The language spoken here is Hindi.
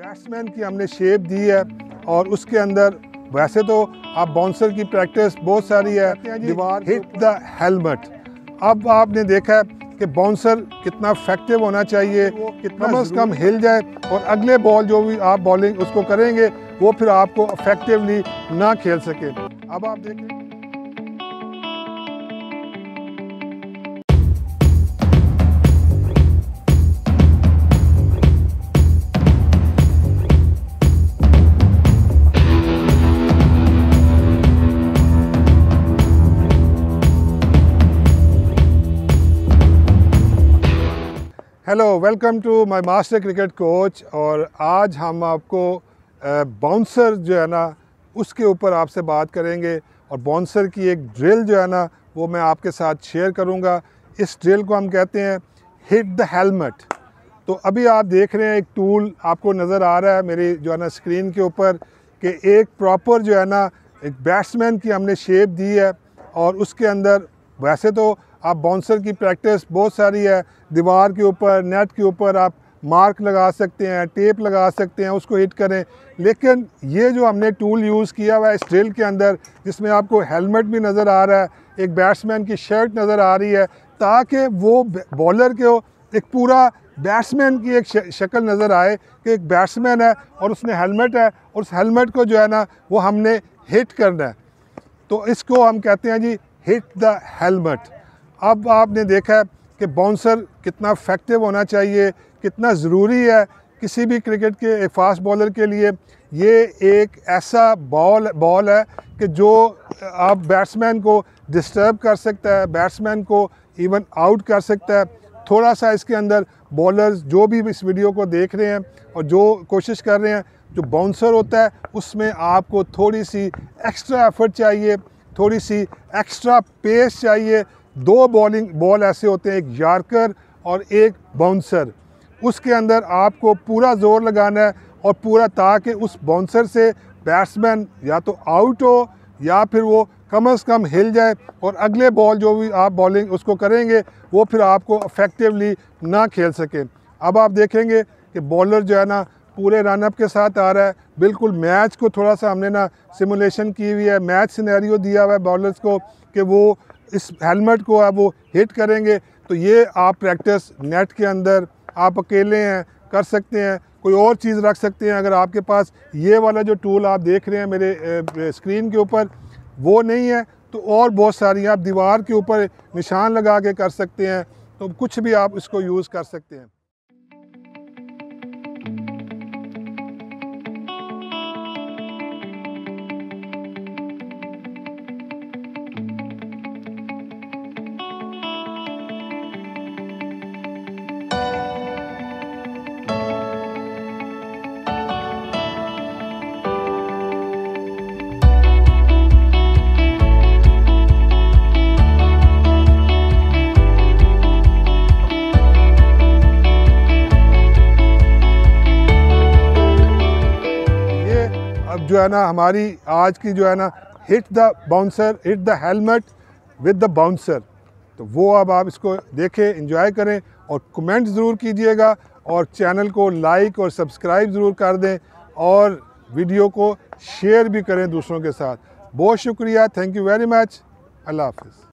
बैट्समैन की हमने शेप दी है और उसके अंदर वैसे तो आप बाउंसर की प्रैक्टिस बहुत सारी है, दीवार हिट द हेलमेट। अब आपने देखा है कि बाउंसर कितना इफेक्टिव होना चाहिए, कितना से कम हिल जाए और अगले बॉल जो भी आप बॉलिंग उसको करेंगे वो फिर आपको इफेक्टिवली ना खेल सके। अब आप देखें hello, welcome to my master cricket coach. और आज हम आपको बाउंसर जो है ना उसके ऊपर आपसे बात करेंगे और बाउंसर की एक ड्रिल जो है ना वो मैं आपके साथ शेयर करूंगा। इस ड्रिल को हम कहते हैं हिट द हेलमेट। तो अभी आप देख रहे हैं एक टूल आपको नज़र आ रहा है मेरी जो है ना स्क्रीन के ऊपर कि एक प्रॉपर जो है ना एक बैट्समैन की हमने शेप दी है और उसके अंदर वैसे तो आप बाउंसर की प्रैक्टिस बहुत सारी है, दीवार के ऊपर नेट के ऊपर आप मार्क लगा सकते हैं, टेप लगा सकते हैं, उसको हिट करें। लेकिन ये जो हमने टूल यूज़ किया हुआ है इस ड्रिल के अंदर जिसमें आपको हेलमेट भी नज़र आ रहा है, एक बैट्समैन की शर्ट नज़र आ रही है ताकि वो बॉलर के हो एक पूरा बैट्समैन की एक शक्ल नज़र आए कि एक बैट्समैन है और उसने हेलमेट है और उस हेलमेट को जो है ना वो हमने हिट करना है। तो इसको हम कहते हैं जी हिट द हेलमेट। अब आपने देखा है कि बाउंसर कितना इफेक्टिव होना चाहिए, कितना ज़रूरी है किसी भी क्रिकेट के फास्ट बॉलर के लिए। ये एक ऐसा बॉल है कि जो आप बैट्समैन को डिस्टर्ब कर सकता है, बैट्समैन को इवन आउट कर सकता है। थोड़ा सा इसके अंदर बॉलर्स जो भी इस वीडियो को देख रहे हैं और जो कोशिश कर रहे हैं, जो बाउंसर होता है उसमें आपको थोड़ी सी एक्स्ट्रा एफर्ट चाहिए, थोड़ी सी एक्स्ट्रा पेस चाहिए। दो बॉल ऐसे होते हैं, एक यॉर्कर और एक बाउंसर। उसके अंदर आपको पूरा जोर लगाना है और पूरा ताकि उस बाउंसर से बैट्समैन या तो आउट हो या फिर वो कम से कम हिल जाए और अगले बॉल जो भी आप बॉलिंग उसको करेंगे वो फिर आपको इफेक्टिवली ना खेल सके। अब आप देखेंगे कि बॉलर जो है ना पूरे रनअप के साथ आ रहा है, बिल्कुल मैच को थोड़ा सा हमने ना सिमुलेशन की हुई है, मैच सिनेरियो दिया हुआ है बॉलर्स को कि वो इस हेलमेट को आप वो हिट करेंगे। तो ये आप प्रैक्टिस नेट के अंदर आप अकेले हैं कर सकते हैं, कोई और चीज़ रख सकते हैं। अगर आपके पास ये वाला जो टूल आप देख रहे हैं मेरे स्क्रीन के ऊपर वो नहीं है तो और बहुत सारी आप दीवार के ऊपर निशान लगा के कर सकते हैं, तो कुछ भी आप इसको यूज़ कर सकते हैं। जो है ना हमारी आज की जो है ना hit the bouncer, hit the helmet with the bouncer. तो वो अब आप इसको देखें, एंजॉय करें और कमेंट ज़रूर कीजिएगा और चैनल को लाइक और सब्सक्राइब ज़रूर कर दें और वीडियो को शेयर भी करें दूसरों के साथ। बहुत शुक्रिया, थैंक यू वेरी मच, अल्लाह हाफिज़।